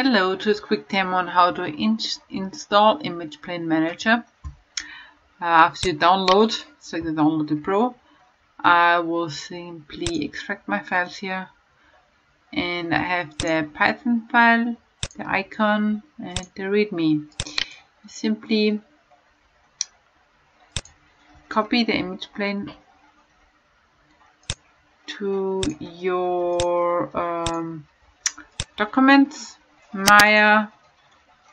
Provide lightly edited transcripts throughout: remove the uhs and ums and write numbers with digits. Hello, just quick demo on how to install Image Plane Manager. After you download, select the Downloaded Pro. I will simply extract my files here, and I have the Python file, the icon, and the README. Simply copy the image plane to your documents, Maya,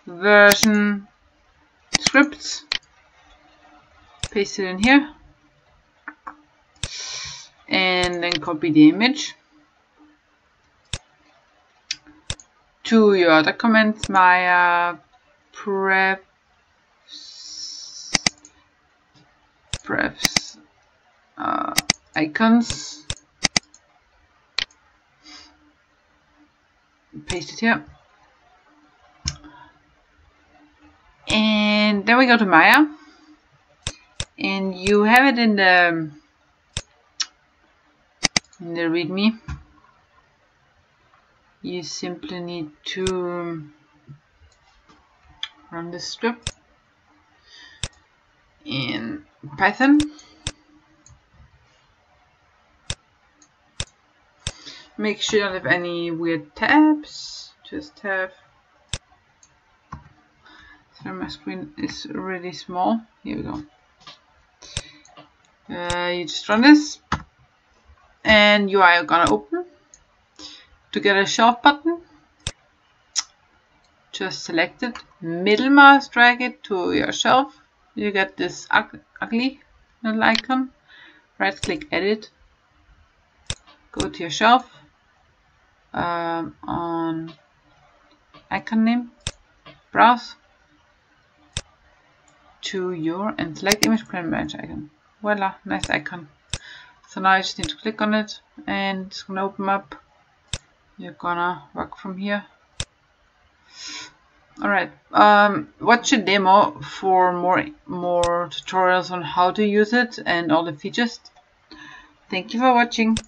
version, scripts, paste it in here, and then copy the image to your documents, Maya, prefs, icons, paste it here, and then we go to Maya, and you have it in the README. You simply need to run this script in Python. Make sure you don't have any weird tabs, just have. So my screen is really small. Here we go. You just run this, and you are gonna open. To get a short button, just select it, middle mouse, drag it to your shelf. You get this ugly little icon. Right click, edit. Go to your shelf, on icon name, browse to your, and select Image Plane Manager icon. Voila, nice icon. So now I just need to click on it, and it's gonna open up. You're gonna work from here. Alright, watch a demo for more tutorials on how to use it and all the features. Thank you for watching.